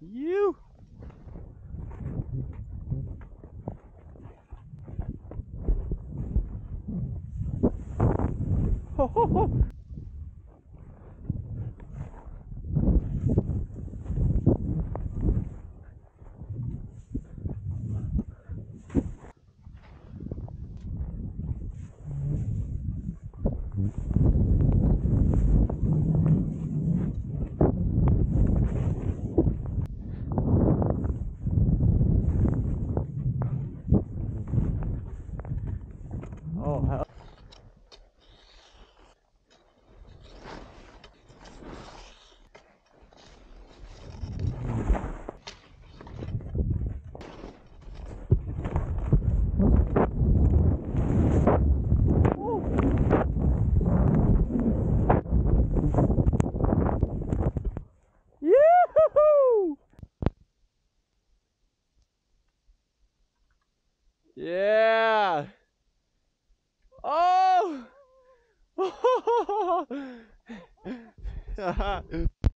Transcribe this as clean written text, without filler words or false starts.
You. Ho, ho, ho. Yeah. Oh.